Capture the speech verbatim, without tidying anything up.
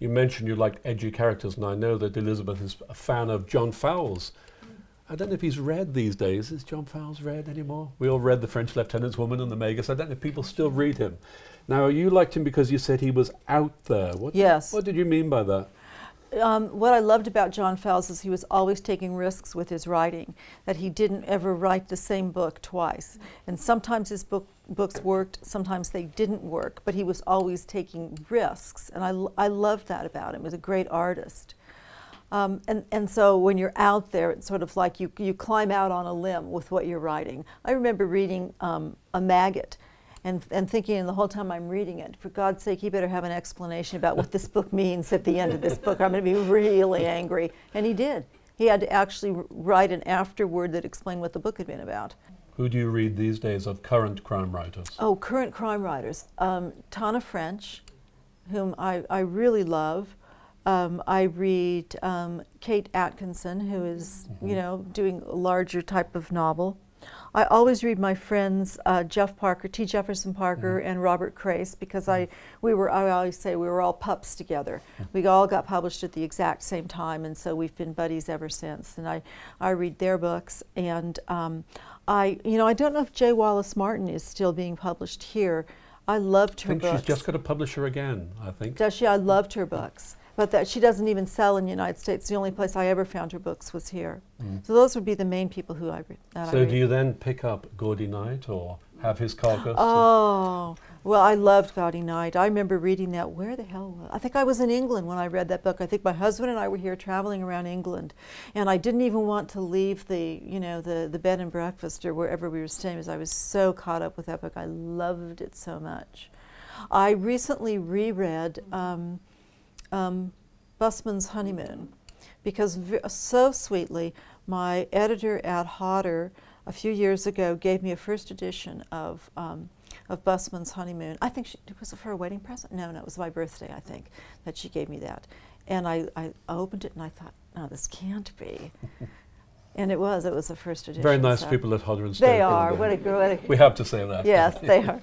You mentioned you liked edgy characters, and I know that Elizabeth is a fan of John Fowles. I don't know if he's read these days. Is John Fowles read anymore? We all read The French Lieutenant's Woman and The Magus. I don't know if people still read him. Now, you liked him because you said he was out there. What yes. What did you mean by that? Um, what I loved about John Fowles is he was always taking risks with his writing, that he didn't ever write the same book twice. And sometimes his book, books worked, sometimes they didn't work, but he was always taking risks. And I, l I loved that about him. He was a great artist. Um, and, and so when you're out there, it's sort of like you, you climb out on a limb with what you're writing. I remember reading um, A Maggot and, and thinking the whole time I'm reading it, for God's sake, you better have an explanation about what this book means at the end of this book. I'm going to be really angry. And he did. He had to actually write an afterword that explained what the book had been about. Who do you read these days of current crime writers? Oh, current crime writers. Um, Tana French, whom I, I really love. Um, I read um, Kate Atkinson, who is, mm-hmm. you know, doing a larger type of novel. I always read my friends uh, Jeff Parker, T. Jefferson Parker, mm-hmm. and Robert Crace, because mm-hmm. I, we were, I always say we were all pups together. Mm-hmm. We all got published at the exact same time, and so we've been buddies ever since. And I, I read their books, and um, I, you know, I don't know if Jay Wallace Martin is still being published here. I loved her books. I think she's just got a publisher again, I think. Does she? I loved her books. But that she doesn't even sell in the United States. The only place I ever found her books was here. Mm. So those would be the main people who I read. So I read. Do you then pick up Gaudy Knight or have his carcass? Oh, well, I loved Gaudy Knight. I remember reading that. Where the hell was I? I think I was in England when I read that book. I think my husband and I were here traveling around England, and I didn't even want to leave the, you know, the the bed and breakfast or wherever we were staying because I was so caught up with that book. I loved it so much. I recently reread. Um, Um, Busman's Honeymoon, because v so sweetly my editor at Hodder a few years ago gave me a first edition of um, of Busman's Honeymoon. I think she, was it for a wedding present? No, no, it was my birthday, I think, that she gave me that. And I, I opened it and I thought, no, this can't be. And it was, it was the first edition. Very nice so. People at Hodder and Stoughton. They are, what a, what a... We have to say that. Yes, they are.